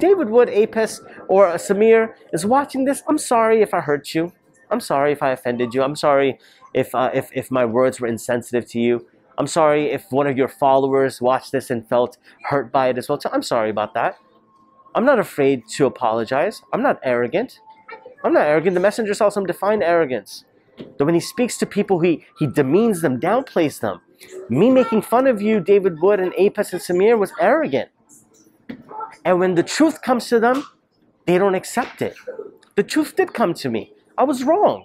David Wood, Apus, or Samir is watching this, I'm sorry if I hurt you. I'm sorry if I offended you. I'm sorry if my words were insensitive to you. I'm sorry if one of your followers watched this and felt hurt by it as well. So I'm sorry about that. I'm not afraid to apologize. I'm not arrogant. I'm not arrogant. The Messenger ﷺ defined arrogance. That when he speaks to people, he demeans them, downplays them. Me making fun of you, David Wood and Apus and Samir, was arrogant. And when the truth comes to them, they don't accept it. The truth did come to me. I was wrong.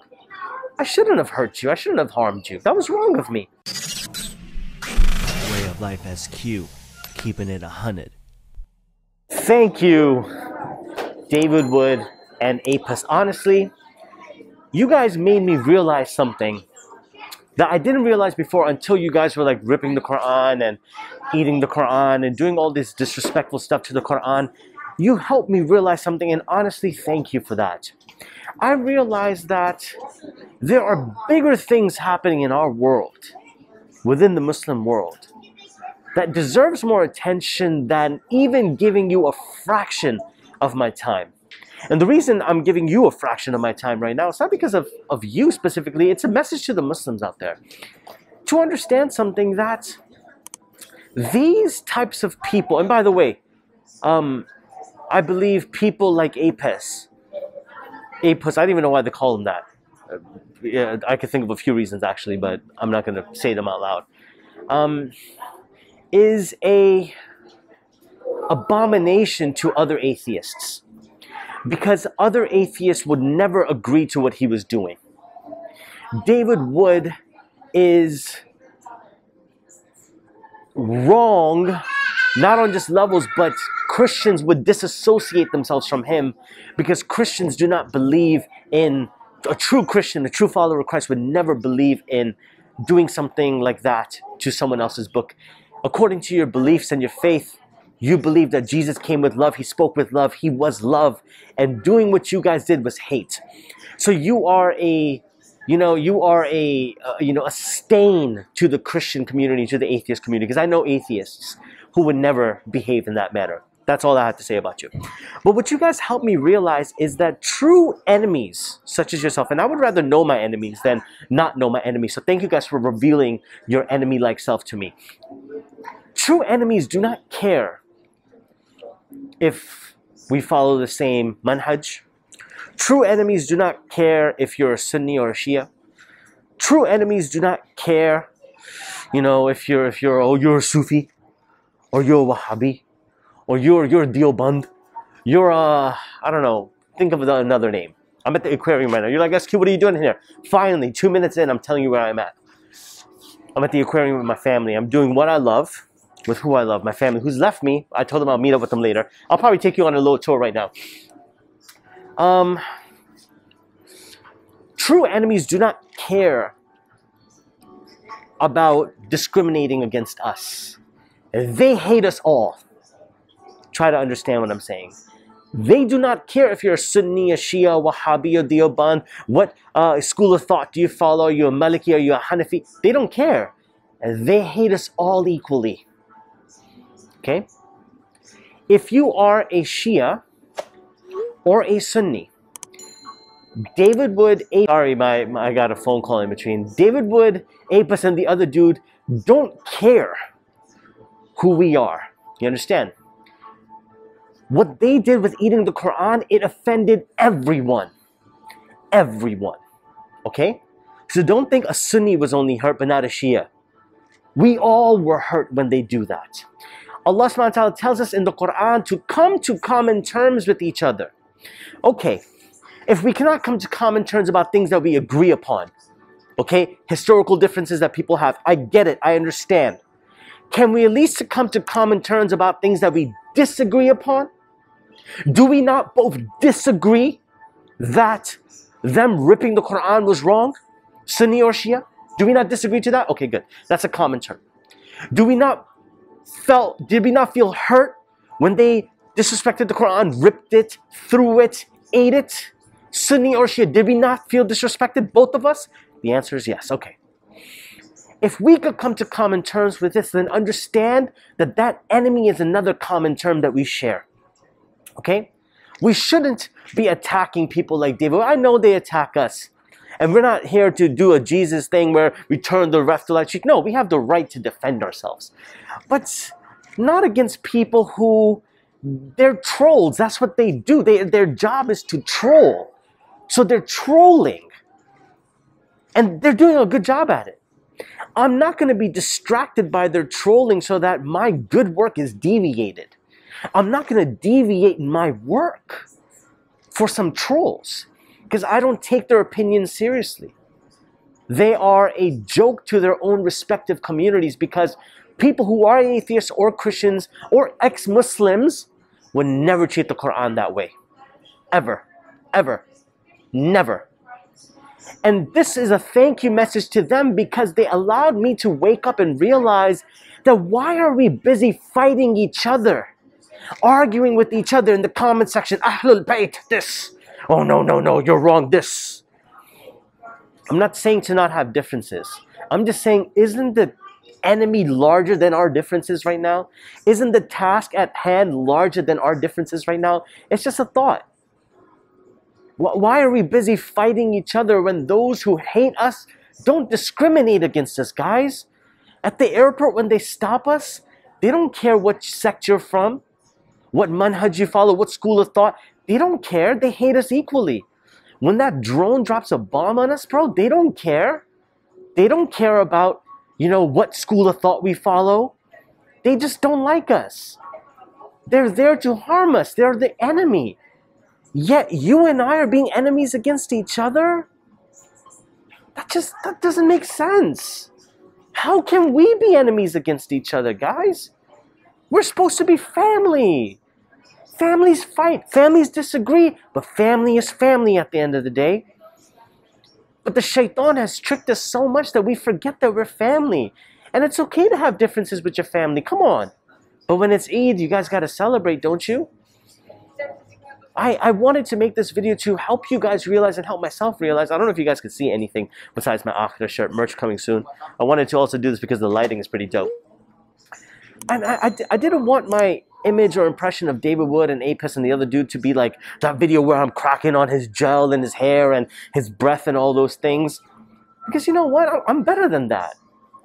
I shouldn't have hurt you. I shouldn't have harmed you. That was wrong of me. Way of Life SQ, keeping it 100. Thank you, David Wood and Apus. Honestly, you guys made me realize something that I didn't realize before until you guys were like ripping the Qur'an and eating the Qur'an and doing all this disrespectful stuff to the Qur'an. You helped me realize something, and honestly, thank you for that. I realized that there are bigger things happening in our world, within the Muslim world, that deserves more attention than even giving you a fraction of my time. And the reason I'm giving you a fraction of my time right now, it's not because of you specifically, it's a message to the Muslims out there to understand something that these types of people, and by the way, I believe people like Apus, I don't even know why they call him that. Yeah, I could think of a few reasons actually, but I'm not going to say them out loud. Is a abomination to other atheists. Because other atheists would never agree to what he was doing. David Wood is wrong, not on just levels, but Christians would disassociate themselves from him because Christians do not believe in, a true Christian, a true follower of Christ would never believe in doing something like that to someone else's book. According to your beliefs and your faith, you believe that Jesus came with love, he spoke with love, he was love, and doing what you guys did was hate. So you are a stain to the Christian community, to the atheist community, because I know atheists who would never behave in that manner. That's all I have to say about you. But what you guys helped me realize is that true enemies, such as yourself, and I would rather know my enemies than not know my enemies, so thank you guys for revealing your enemy-like self to me. True enemies do not care if we follow the same manhaj. True enemies do not care if you're a Sunni or a Shia. True enemies do not care, you know, if you're a Sufi, or you're a Wahhabi, or you're a Dioband, you're a, I don't know, think of another name. I'm at the aquarium right now. You're like, SQ, what are you doing here? Finally, 2 minutes in, I'm telling you where I'm at. I'm at the aquarium with my family. I'm doing what I love with who I love, my family, who's left me. I told them I'll meet up with them later. I'll probably take you on a little tour right now. True enemies do not care about discriminating against us. They hate us all. Try to understand what I'm saying. They do not care if you're a Sunni, a Shia, a Wahhabi, a Dioband. What school of thought do you follow? Are you a Maliki? Are you a Hanafi? They don't care. They hate us all equally. Okay? If you are a Shia or a Sunni, David Wood, I got a phone call in between. David Wood, Apus, and the other dude don't care who we are. You understand? What they did with eating the Qur'an, it offended everyone. Everyone. Okay? So don't think a Sunni was only hurt, but not a Shia. We all were hurt when they do that. Allah subhanahu wa ta'ala tells us in the Qur'an to come to common terms with each other. Okay, if we cannot come to common terms about things that we agree upon, okay, historical differences that people have, I get it, I understand. Can we at least come to common terms about things that we disagree upon? Do we not both disagree that them ripping the Qur'an was wrong? Sunni or Shia? Do we not disagree to that? Okay, good. That's a common term. Did we not feel hurt when they disrespected the Qur'an, ripped it, threw it, ate it? Sunni or Shia, did we not feel disrespected, both of us? The answer is yes. Okay. If we could come to common terms with this, then understand that that enemy is another common term that we share. okay? We shouldn't be attacking people like David. I know they attack us. And we're not here to do a Jesus thing where we turn the left to left cheek. No, we have the right to defend ourselves. But not against people who, they're trolls. That's what they do. Their job is to troll. So they're trolling. And they're doing a good job at it. I'm not going to be distracted by their trolling so that my good work is deviated. I'm not going to deviate my work for some trolls, because I don't take their opinion seriously. They are a joke to their own respective communities, because people who are atheists or Christians or ex-Muslims would never treat the Qur'an that way. Ever. Ever. Never. And this is a thank you message to them, because they allowed me to wake up and realize that why are we busy fighting each other? Arguing with each other in the comment section. Ahlul Bayt, this. Oh, no, no, no, you're wrong, this. I'm not saying to not have differences. I'm just saying, isn't the enemy larger than our differences right now? Isn't the task at hand larger than our differences right now? It's just a thought. Why are we busy fighting each other when those who hate us don't discriminate against us, guys? At the airport, when they stop us, they don't care what sect you're from, what manhaj you follow, what school of thought. They don't care. They hate us equally. When that drone drops a bomb on us, bro, they don't care. They don't care about, you know, what school of thought we follow. They just don't like us. They're there to harm us. They're the enemy. Yet you and I are being enemies against each other? That doesn't make sense. How can we be enemies against each other, guys? We're supposed to be family. Families fight, families disagree, but family is family at the end of the day. But the shaitan has tricked us so much that we forget that we're family. And it's okay to have differences with your family, come on. But when it's Eid, you guys gotta celebrate, don't you? I wanted to make this video to help you guys realize and help myself realize. I don't know if you guys could see anything besides my Akhira shirt, merch coming soon. I wanted to also do this because the lighting is pretty dope. And I didn't want my image or impression of David Wood and Apus and the other dude to be like that video where I'm cracking on his gel and his hair and his breath and all those things. Because you know what? I'm better than that.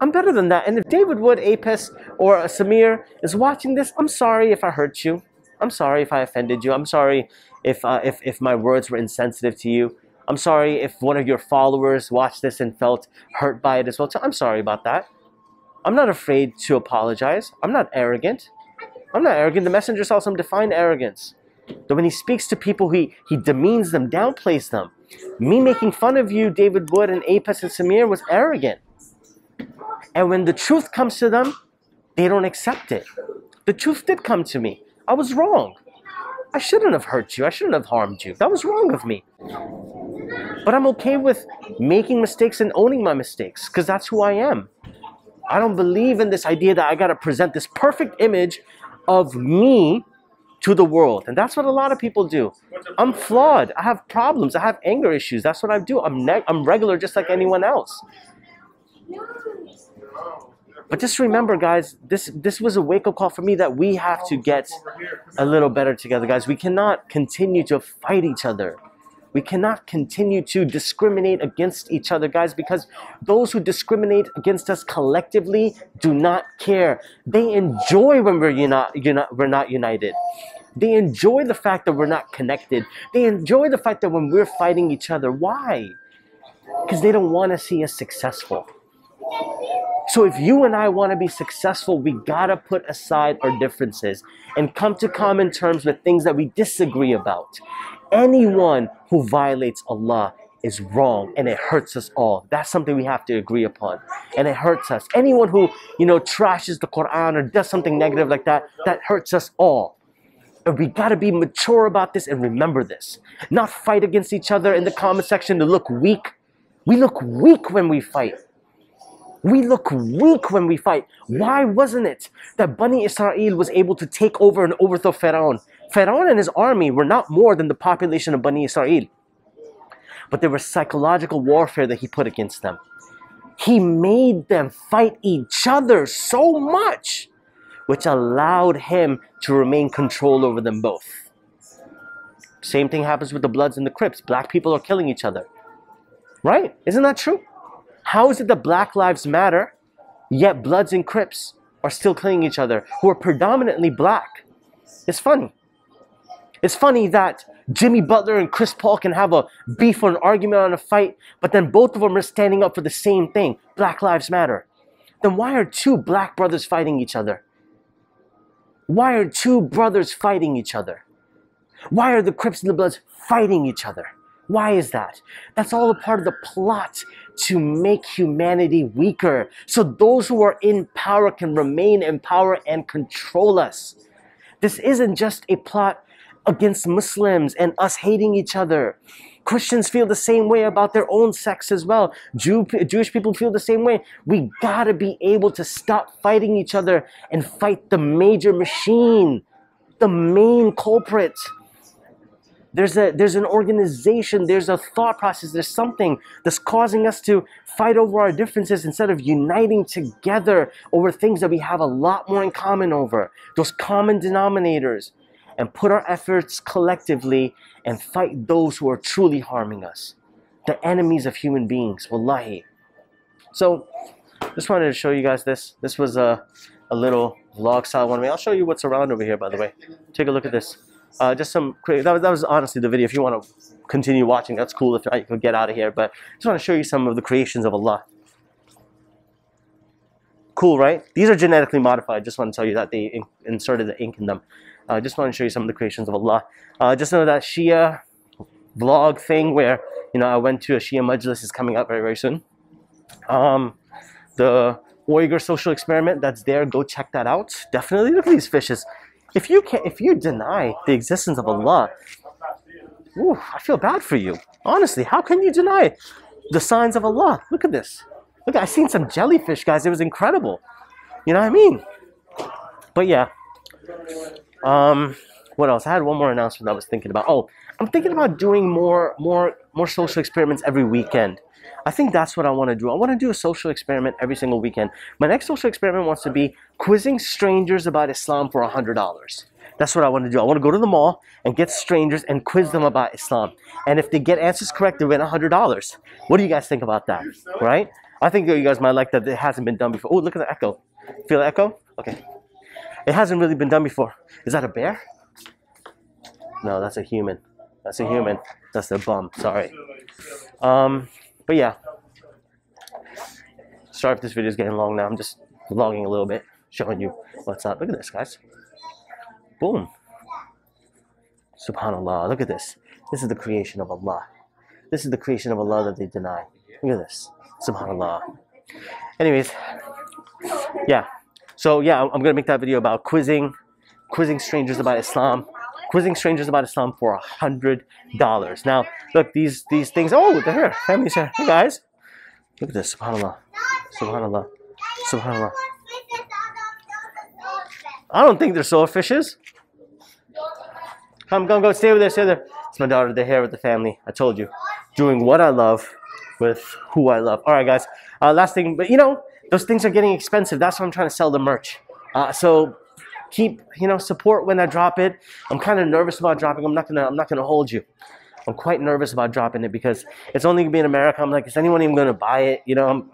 I'm better than that. And if David Wood, Apus, or Samir is watching this, I'm sorry if I hurt you. I'm sorry if I offended you. I'm sorry if my words were insensitive to you. I'm sorry if one of your followers watched this and felt hurt by it as well. So I'm sorry about that. I'm not afraid to apologize. I'm not arrogant. I'm not arrogant. The messenger saw some defined arrogance. That when he speaks to people, he demeans them, downplays them. Me making fun of you, David Wood and Apus and Samir, was arrogant. And when the truth comes to them, they don't accept it. The truth did come to me. I was wrong. I shouldn't have hurt you. I shouldn't have harmed you. That was wrong of me. But I'm okay with making mistakes and owning my mistakes, because that's who I am. I don't believe in this idea that I got to present this perfect image of me to the world. And that's what a lot of people do. I'm flawed. I have problems. I have anger issues. That's what I do. I'm regular just like anyone else. But just remember, guys, this was a wake-up call for me that we have to get a little better together, guys. We cannot continue to fight each other. We cannot continue to discriminate against each other, guys, because those who discriminate against us collectively do not care. They enjoy when we're not united. They enjoy the fact that we're not connected. They enjoy the fact that when we're fighting each other. Why? Because they don't want to see us successful. So if you and I want to be successful, we gotta put aside our differences and come to common terms with things that we disagree about. Anyone who violates Allah is wrong, and it hurts us all. That's something we have to agree upon, and it hurts us. Anyone who, you know, trashes the Qur'an or does something negative like that, that hurts us all. And we gotta be mature about this and remember this. Not fight against each other in the comment section to look weak. We look weak when we fight. We look weak when we fight. Why wasn't it that Bani Israel was able to take over and overthrow Firaun? Firaun and his army were not more than the population of Bani Israel. But there was psychological warfare that he put against them. He made them fight each other so much, which allowed him to remain control over them both. Same thing happens with the Bloods and the Crips. Black people are killing each other. Right? Isn't that true? How is it that Black Lives Matter, yet Bloods and Crips are still killing each other, who are predominantly black? It's funny. It's funny that Jimmy Butler and Chris Paul can have a beef or an argument on a fight, but then both of them are standing up for the same thing, Black Lives Matter. Then why are two black brothers fighting each other? Why are two brothers fighting each other? Why are the Crips and the Bloods fighting each other? Why is that? That's all a part of the plot to make humanity weaker, so those who are in power can remain in power and control us. This isn't just a plot against Muslims and us hating each other. Christians feel the same way about their own sex as well. Jewish people feel the same way. We gotta be able to stop fighting each other and fight the major machine, the main culprit. There's an organization, there's a thought process, there's something that's causing us to fight over our differences instead of uniting together over things that we have a lot more in common over, those common denominators, and put our efforts collectively and fight those who are truly harming us, the enemies of human beings, wallahi. So, just wanted to show you guys this. This was a little vlog style one way. I'll show you what's around over here, by the way. Take a look at this. Just some quick, that was honestly the video. If you want to continue watching, that's cool. If not, you can get out of here. But just want to show you some of the creations of Allah. Cool, right? These are genetically modified. Just want to tell you that they inserted the ink in them. Just want to show you some of the creations of Allah. Just know that Shia vlog thing where, you know, I went to a Shia majlis is coming up very, very soon. The Uyghur social experiment, that's there. Go check that out. Definitely look at these fishes. If you deny the existence of Allah, ooh, I feel bad for you. Honestly, how can you deny the signs of Allah? Look at this. Look, I seen some jellyfish, guys. It was incredible. You know what I mean? But yeah. What else? I had one more announcement I was thinking about. Oh, I'm thinking about doing more social experiments every weekend. I think that's what I want to do. I want to do a social experiment every single weekend. My next social experiment wants to be quizzing strangers about Islam for $100. That's what I want to do. I want to go to the mall and get strangers and quiz them about Islam. And if they get answers correct, they win $100. What do you guys think about that? Right? I think you guys might like that. It hasn't been done before. Oh, look at the echo. Feel the echo? Okay. It hasn't really been done before. Is that a bear? No, that's a human. That's a human. That's their bum. Sorry. But yeah, sorry if this video is getting long now. I'm just vlogging a little bit, showing you what's up. Look at this, guys. Boom. SubhanAllah. Look at this. This is the creation of Allah. This is the creation of Allah that they deny. Look at this. SubhanAllah. Anyways, yeah. So yeah, I'm going to make that video about quizzing strangers about Islam. Quizzing strangers about Islam for $100. Now, look, these things. Oh, look at her. Family's here. Hey, guys. Look at this. SubhanAllah. SubhanAllah. SubhanAllah. I don't think they're swordfishes. Come, go, stay with her. Stay there. It's my daughter. They're here with the family. I told you. Doing what I love with who I love. All right, guys. Last thing. But, you know, those things are getting expensive. That's why I'm trying to sell the merch. So... keep, you know, support when I drop it. I'm kind of nervous about dropping. I'm not gonna hold you. I'm quite nervous about dropping it because it's only gonna be in America. I'm like, is anyone even gonna buy it? You know,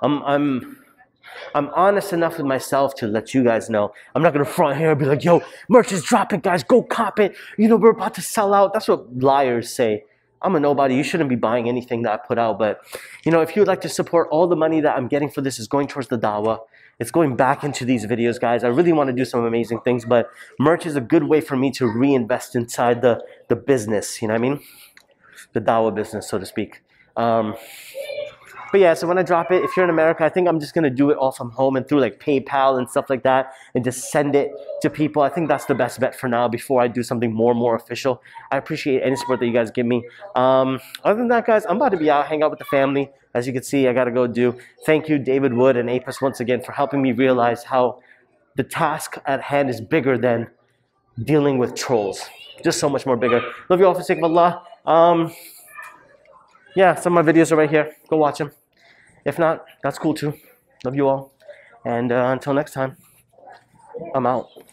I'm honest enough with myself to let you guys know. I'm not gonna front here and be like, yo, merch is dropping, guys, go cop it. You know, we're about to sell out. That's what liars say. I'm a nobody. You shouldn't be buying anything that I put out. But, you know, if you would like to support, all the money that I'm getting for this is going towards the dawah. It's going back into these videos, guys. I really want to do some amazing things. But merch is a good way for me to reinvest inside the business. You know what I mean? The dawah business, so to speak. But yeah, so when I drop it, if you're in America, I think I'm just going to do it all from home and through like PayPal and stuff like that and just send it to people. I think that's the best bet for now before I do something more and more official. I appreciate any support that you guys give me. Other than that, guys, I'm about to be out, hang out with the family. As you can see, I got to go do. Thank you, David Wood and Apus, once again for helping me realize how the task at hand is bigger than dealing with trolls. Just so much more bigger. Love you all for the sake of Allah. Yeah, some of my videos are right here. Go watch them. If not, that's cool too. Love you all. And until next time, I'm out.